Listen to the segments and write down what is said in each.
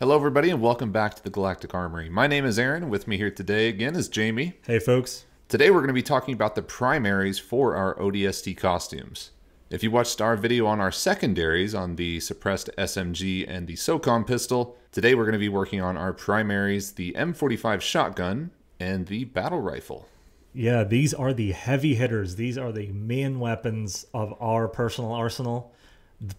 Hello everybody and welcome back to the Galactic Armory. My name is Aaron. With me here today again is Jamie. Hey folks. Today we're going to be talking about the primaries for our ODST costumes. If you watched our video on our secondaries on the suppressed SMG and the SOCOM pistol, today we're going to be working on our primaries, the M45 shotgun and the battle rifle. Yeah, these are the heavy hitters. These are the main weapons of our personal arsenal.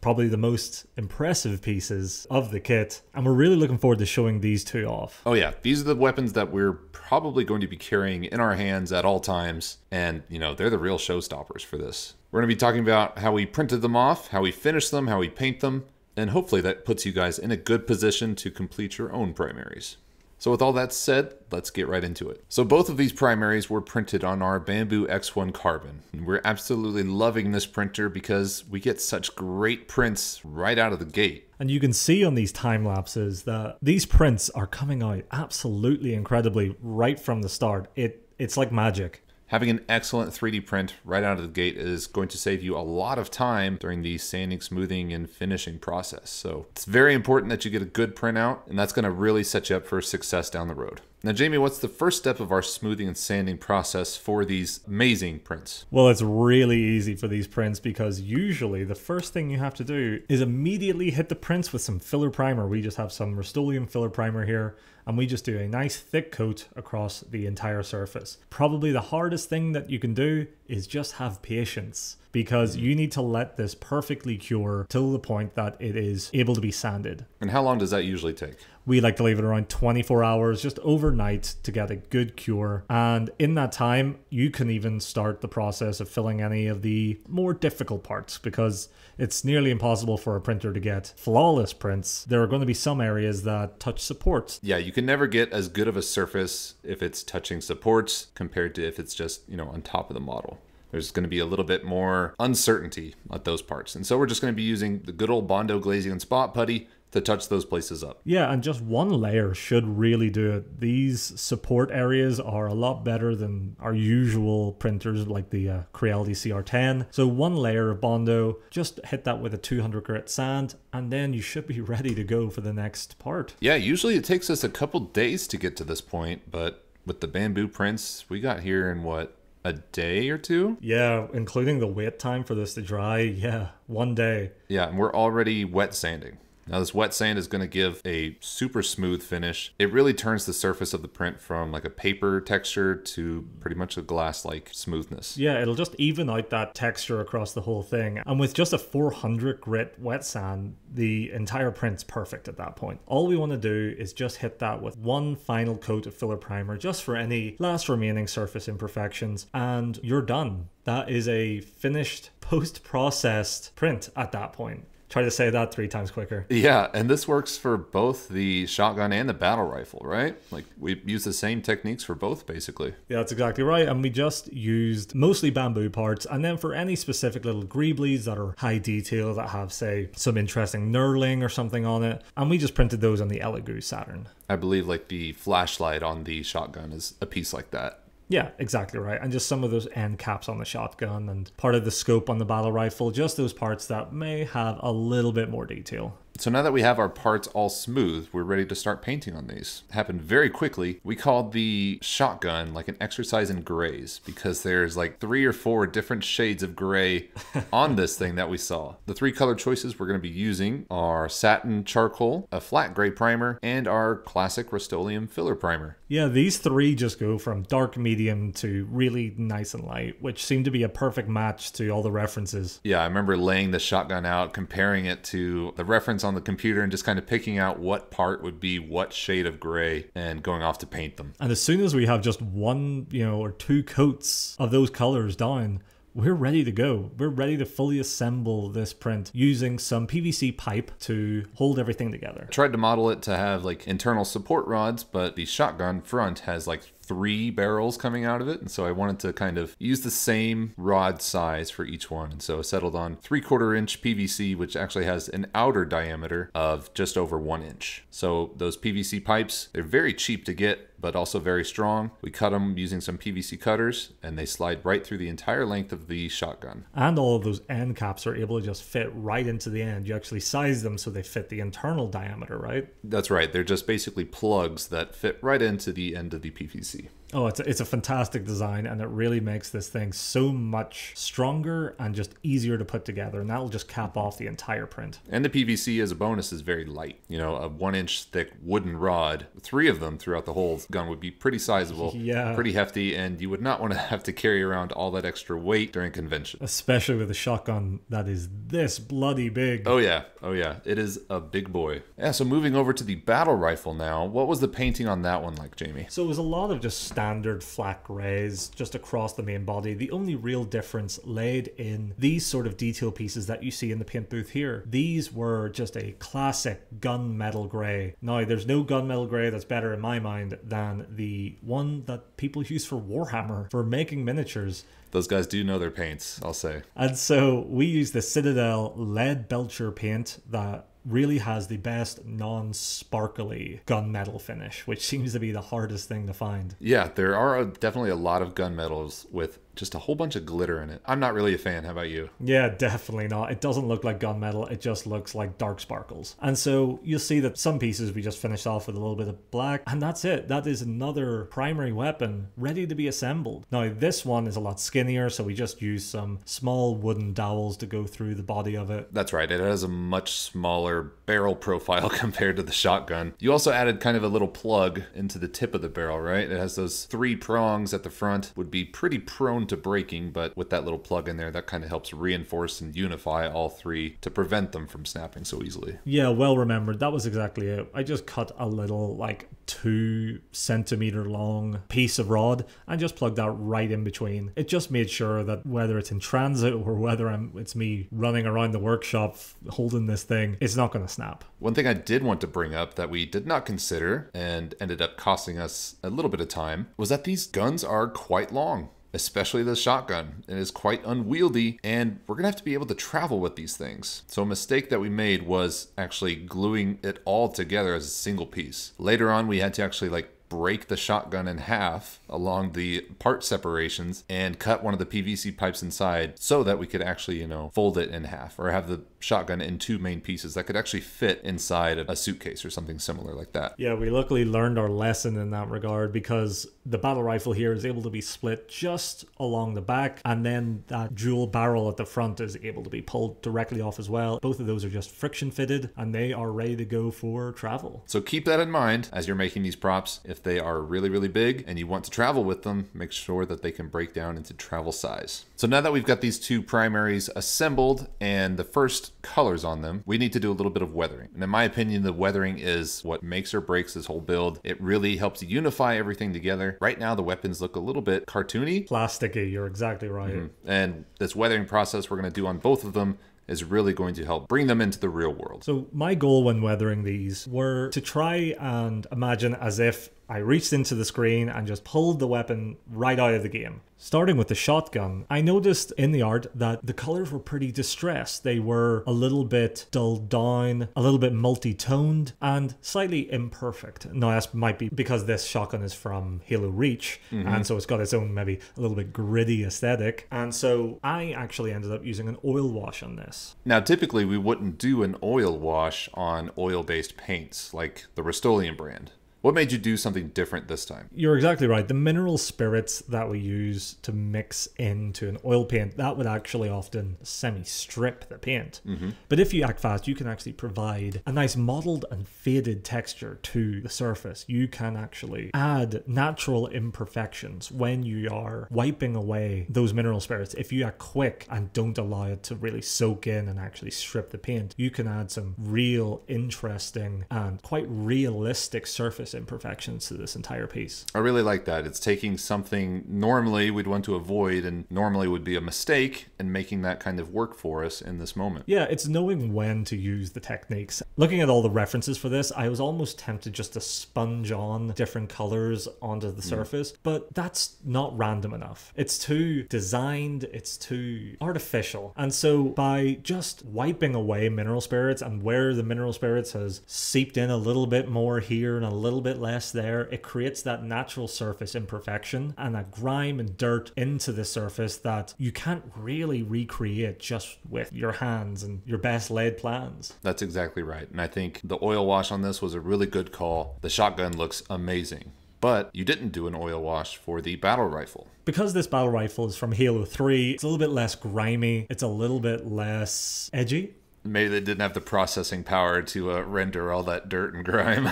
Probably the most impressive pieces of the kit, and we're really looking forward to showing these two off. Oh yeah, these are the weapons that we're probably going to be carrying in our hands at all times, and you know, they're the real showstoppers for this. We're going to be talking about how we printed them off, how we finished them, how we paint them, and hopefully that puts you guys in a good position to complete your own primaries. So with all that said, let's get right into it. So both of these primaries were printed on our Bambu X1 Carbon. And we're absolutely loving this printer because we get such great prints right out of the gate. And you can see on these time lapses that these prints are coming out absolutely incredibly right from the start. It's like magic. Having an excellent 3D print right out of the gate is going to save you a lot of time during the sanding, smoothing, and finishing process. So it's very important that you get a good printout, and that's going to really set you up for success down the road. Now, Jamie, what's the first step of our smoothing and sanding process for these amazing prints? Well, it's really easy for these prints because usually the first thing you have to do is immediately hit the prints with some filler primer. We just have some Rust-Oleum filler primer here, and we just do a nice thick coat across the entire surface. Probably the hardest thing that you can do is just have patience, because you need to let this perfectly cure till the point that it is able to be sanded. And how long does that usually take? We like to leave it around 24 hours, just overnight, to get a good cure. And in that time, you can even start the process of filling any of the more difficult parts, because it's nearly impossible for a printer to get flawless prints. There are going to be some areas that touch supports. Yeah, you can never get as good of a surface if it's touching supports compared to if it's just, you know, on top of the model. There's going to be a little bit more uncertainty at those parts. And so we're just going to be using the good old Bondo Glazing and Spot Putty to touch those places up. Yeah, and just one layer should really do it. These support areas are a lot better than our usual printers like the Creality CR10. So one layer of Bondo, just hit that with a 200 grit sand, and then you should be ready to go for the next part. Yeah, usually it takes us a couple days to get to this point, but with the Bambu prints, we got here in what, a day or two? Yeah, including the wait time for this to dry. Yeah, one day. Yeah, and we're already wet sanding. Now this wet sand is going to give a super smooth finish. It really turns the surface of the print from like a paper texture to pretty much a glass-like smoothness. Yeah, it'll just even out that texture across the whole thing. And with just a 400 grit wet sand, the entire print's perfect at that point. All we want to do is just hit that with one final coat of filler primer just for any last remaining surface imperfections, and you're done. That is a finished, post-processed print at that point. Try to say that 3 times quicker. Yeah, and this works for both the shotgun and the battle rifle, right? Like, we use the same techniques for both, basically. Yeah, that's exactly right. And we just used mostly Bambu parts. And then for any specific little greeblies that are high detail, that have, say, some interesting knurling or something on it, and we just printed those on the Elegoo Saturn. I believe, like, the flashlight on the shotgun is a piece like that. Yeah, exactly right. And just some of those end caps on the shotgun and part of the scope on the battle rifle, just those parts that may have a little bit more detail. So now that we have our parts all smooth, we're ready to start painting on these. It happened very quickly. We called the shotgun like an exercise in grays because there's like 3 or 4 different shades of gray on this thing that we saw. The 3 color choices we're going to be using are satin charcoal, a flat gray primer, and our classic Rust-Oleum filler primer. Yeah, these 3 just go from dark, medium to really nice and light, which seemed to be a perfect match to all the references. Yeah, I remember laying the shotgun out, comparing it to the reference on the computer and just kind of picking out what part would be what shade of gray and going off to paint them. And as soon as we have just one, you know, or 2 coats of those colors down, we're ready to go. We're ready to fully assemble this print using some PVC pipe to hold everything together. I tried to model it to have like internal support rods, but the shotgun front has like 3 barrels coming out of it, and so I wanted to kind of use the same rod size for each one, and so I settled on 3/4 inch PVC, which actually has an outer diameter of just over 1 inch. So those PVC pipes, they're very cheap to get. but also very strong. We cut them using some PVC cutters, and they slide right through the entire length of the shotgun. And all of those end caps are able to just fit right into the end. You actually size them so they fit the internal diameter, right? That's right. They're just basically plugs that fit right into the end of the PVC. Oh, it's a fantastic design, and it really makes this thing so much stronger and just easier to put together, and that'll just cap off the entire print. And the PVC as a bonus is very light. You know, a 1-inch thick wooden rod, 3 of them throughout the whole gun would be pretty sizable, yeah, pretty hefty, and you would not want to have to carry around all that extra weight during convention. Especially with a shotgun that is this bloody big. Oh yeah, oh yeah, it is a big boy. Yeah, so moving over to the battle rifle now, what was the painting on that one like, Jamie? So it was a lot of just standard flak grays just across the main body. The only real difference laid in these sort of detail pieces that you see in the paint booth here. These were just a classic gunmetal grey. Now, there's no gunmetal grey that's better in my mind than the one that people use for Warhammer for making miniatures. Those guys do know their paints, I'll say. And so we use the Citadel Lead Belcher paint that really has the best non-sparkly gunmetal finish, which seems to be the hardest thing to find. Yeah, there are definitely a lot of gunmetals with just a whole bunch of glitter in it. I'm not really a fan. How about you? Yeah, definitely not. It doesn't look like gunmetal. It just looks like dark sparkles. And so you'll see that some pieces we just finished off with a little bit of black, and that's it. That is another primary weapon ready to be assembled. Now, this one is a lot skinnier, so we just used some small wooden dowels to go through the body of it. That's right. It has a much smaller barrel profile compared to the shotgun. You also added kind of a little plug into the tip of the barrel, right? It has those 3 prongs at the front. Would be pretty prone to breaking, but with that little plug in there, that kind of helps reinforce and unify all 3 to prevent them from snapping so easily. Yeah, well remembered. That was exactly it. I just cut a little, like, 2-centimeter long piece of rod and just plugged that right in between. It just made sure that whether it's in transit or whether it's me running around the workshop holding this thing, it's not going to snap. One thing I did want to bring up that we did not consider and ended up costing us a little bit of time was that these guns are quite long. Especially the shotgun. It is quite unwieldy, and we're gonna have to be able to travel with these things. So a mistake that we made was actually gluing it all together as a single piece. Later on, we had to actually like break the shotgun in half along the part separations and cut one of the PVC pipes inside so that we could actually, you know, fold it in half or have the shotgun in 2 main pieces that could actually fit inside a suitcase or something similar like that. Yeah, we luckily learned our lesson in that regard because the battle rifle here is able to be split just along the back, and then that dual barrel at the front is able to be pulled directly off as well. Both of those are just friction fitted and they are ready to go for travel. So keep that in mind as you're making these props. If they are really, really big and you want to travel with them, make sure that they can break down into travel size. So now that we've got these 2 primaries assembled and the first colors on them, we need to do a little bit of weathering. And in my opinion, the weathering is what makes or breaks this whole build. It really helps unify everything together. Right now, the weapons look a little bit cartoony. Plasticky, you're exactly right. And this weathering process we're going to do on both of them is really going to help bring them into the real world. So my goal when weathering these were to try and imagine as if I reached into the screen and just pulled the weapon right out of the game. Starting with the shotgun, I noticed in the art that the colors were pretty distressed. They were a little bit dulled down, a little bit multi-toned, and slightly imperfect. Now, that might be because this shotgun is from Halo Reach, and so it's got its own maybe a little bit gritty aesthetic. And so I actually ended up using an oil wash on this. Now, typically we wouldn't do an oil wash on oil-based paints like the Rust-Oleum brand. What made you do something different this time? You're exactly right. The mineral spirits that we use to mix into an oil paint, that would actually often semi-strip the paint. But if you act fast, you can actually provide a nice mottled and faded texture to the surface. You can actually add natural imperfections when you are wiping away those mineral spirits. If you act quick and don't allow it to really soak in and actually strip the paint, you can add some real interesting and quite realistic surface imperfections to this entire piece. I really like that. It's taking something normally we'd want to avoid and normally would be a mistake and making that kind of work for us in this moment. Yeah, it's knowing when to use the techniques. Looking at all the references for this, I was almost tempted just to sponge on different colors onto the surface, but that's not random enough. It's too designed, it's too artificial. And so by just wiping away mineral spirits, and where the mineral spirits has seeped in a little bit more here and a little little bit less there, it creates that natural surface imperfection and that grime and dirt into the surface that you can't really recreate just with your hands and your best laid plans. That's exactly right. And I think the oil wash on this was a really good call. The shotgun looks amazing. But you didn't do an oil wash for the battle rifle. Because this battle rifle is from Halo 3, it's a little bit less grimy. It's a little bit less edgy. Maybe they didn't have the processing power to render all that dirt and grime.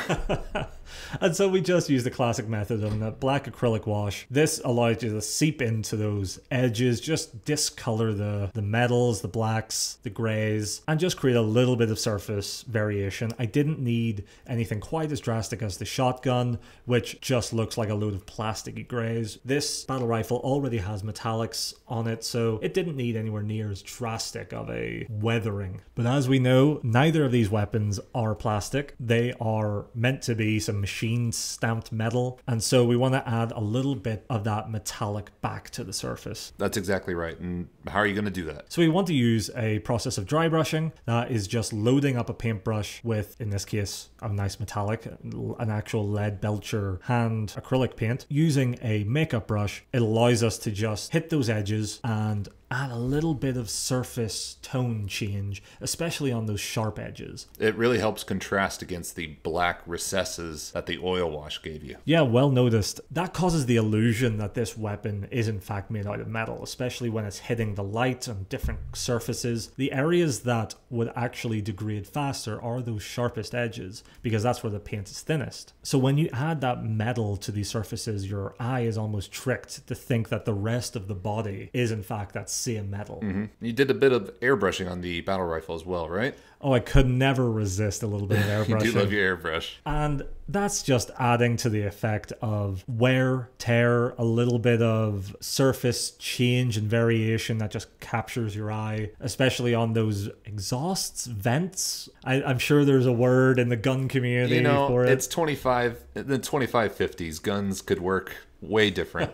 And so we just used the classic method on the black acrylic wash. This allows you to seep into those edges, just discolor the metals, the blacks, the grays, and just create a little bit of surface variation. I didn't need anything quite as drastic as the shotgun, which just looks like a load of plasticky grays. This battle rifle already has metallics on it, so it didn't need anywhere near as drastic of a weathering. But as we know, neither of these weapons are plastic. They are meant to be some machine stamped metal. And so we want to add a little bit of that metallic back to the surface. That's exactly right. And how are you going to do that? So we want to use a process of dry brushing. That is just loading up a paintbrush with, in this case, a nice metallic, an actual Lead Belcher hand acrylic paint. Using a makeup brush, it allows us to just hit those edges and add a little bit of surface tone change, especially on those sharp edges. It really helps contrast against the black recesses that the oil wash gave you. Yeah, well noticed. That causes the illusion that this weapon is in fact made out of metal, especially when it's hitting the light on different surfaces. The areas that would actually degrade faster are those sharpest edges, because that's where the paint is thinnest. So when you add that metal to these surfaces, your eye is almost tricked to think that the rest of the body is in fact that same metal. Mm-hmm. You did a bit of airbrushing on the battle rifle as well, right? Oh, I could never resist a little bit of airbrushing. You do love your airbrush. And that's just adding to the effect of wear, tear, a little bit of surface change and variation that just captures your eye, especially on those exhausts, vents. I'm sure there's a word in the gun community for it. It's 25, the 2550s. Guns could work way different.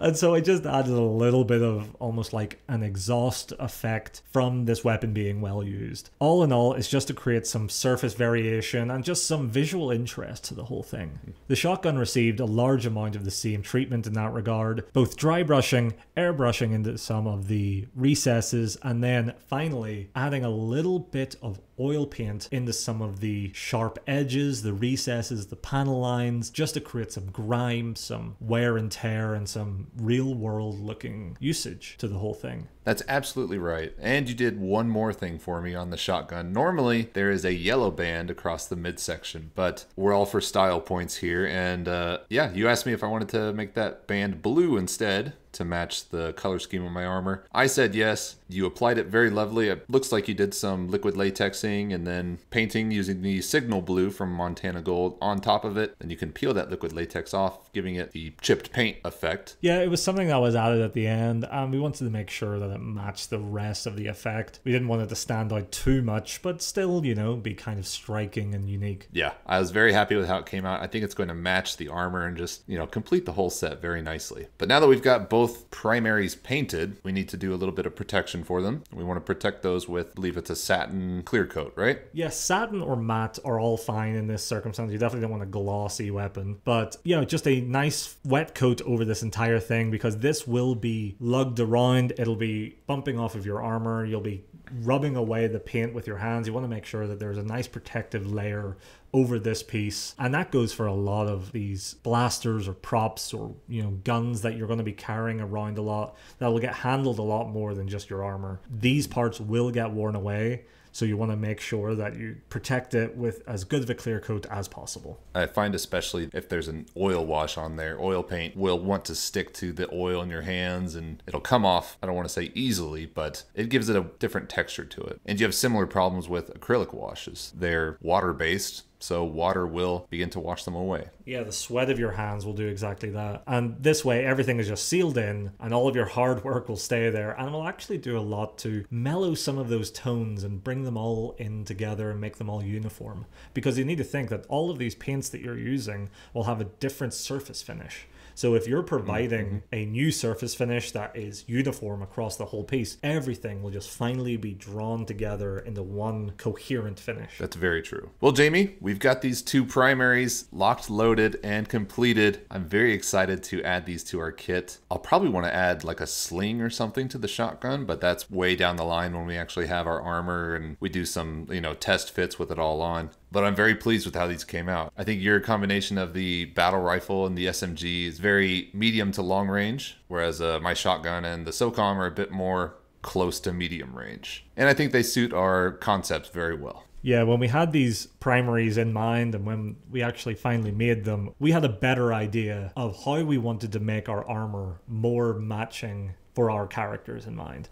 And so I just added a little bit of almost like an exhaust effect from this weapon being well used. All in all, it's just to create some surface variation and just some visual interest to the whole thing. The shotgun received a large amount of the same treatment in that regard, both dry brushing, airbrushing into some of the recesses, and then finally adding a little bit of oil paint into some of the sharp edges, the recesses, the panel lines, just to create some grime, some wear and tear, and some real world looking usage to the whole thing. That's absolutely right. And you did one more thing for me on the shotgun. Normally there is a yellow band across the midsection, but we're all for style points here. And yeah, you asked me if I wanted to make that band blue instead to match the color scheme of my armor. I said yes. You applied it very lovely. It looks like you did some liquid latexing and then painting using the signal blue from Montana Gold on top of it. And you can peel that liquid latex off, giving it the chipped paint effect. Yeah, it was something that was added at the end. We wanted to make sure that it matched the rest of the effect. We didn't want it to stand out too much, but still, you know, be kind of striking and unique. Yeah, I was very happy with how it came out. I think it's going to match the armor and just, you know, complete the whole set very nicely. But now that we've got both primaries painted, we need to do a little bit of protection for them. We want to protect those with, I believe it's a satin clear coat, right? Yes, yeah, satin or matte are all fine in this circumstance. You definitely don't want a glossy weapon, but you know, just a nice wet coat over this entire thing, because this will be lugged around. It'll be bumping off of your armor. You'll be rubbing away the paint with your hands. You want to make sure that there's a nice protective layer over this piece, and that goes for a lot of these blasters or props or, you know, guns that you're going to be carrying around a lot that will get handled a lot more than just your armor. These parts will get worn away, so you want to make sure that you protect it with as good of a clear coat as possible. I find especially if there's an oil wash on there, oil paint will want to stick to the oil in your hands and it'll come off. I don't want to say easily, but it gives it a different texture to it. And you have similar problems with acrylic washes. They're water-based, so water will begin to wash them away. Yeah, the sweat of your hands will do exactly that. And this way, everything is just sealed in and all of your hard work will stay there. And it will actually do a lot to mellow some of those tones and bring them all in together and make them all uniform. Because you need to think that all of these paints that you're using will have a different surface finish. So if you're providing a new surface finish that is uniform across the whole piece, everything will just finally be drawn together into one coherent finish. That's very true. Well, Jamie, we've got these two primaries locked, loaded, and completed. I'm very excited to add these to our kit. I'll probably want to add like a sling or something to the shotgun, but that's way down the line when we actually have our armor and we do some, you know, test fits with it all on. But I'm very pleased with how these came out. I think your combination of the battle rifle and the SMG is very medium to long range, whereas my shotgun and the SOCOM are a bit more close to medium range. And I think they suit our concepts very well. Yeah, when we had these primaries in mind and when we actually finally made them, we had a better idea of how we wanted to make our armor more matching for our characters in mind.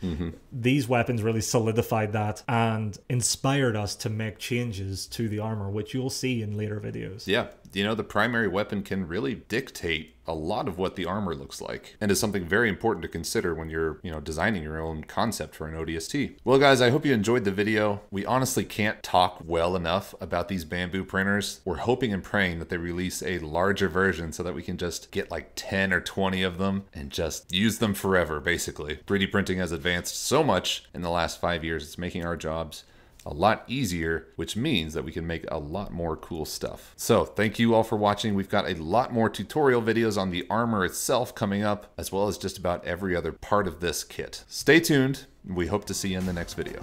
These weapons really solidified that and inspired us to make changes to the armor, which you'll see in later videos. Yeah, you know, the primary weapon can really dictate a lot of what the armor looks like, and is something very important to consider when you're, you know, designing your own concept for an ODST. Well, guys, I hope you enjoyed the video. We honestly can't talk well enough about these Bambu printers. We're hoping and praying that they release a larger version so that we can just get like 10 or 20 of them and just use them forever, basically. 3D printing has advanced so much in the last 5 years, it's making our jobs a lot easier, which means that we can make a lot more cool stuff. So thank you all for watching. We've got a lot more tutorial videos on the armor itself coming up, as well as just about every other part of this kit. Stay tuned. We hope to see you in the next video.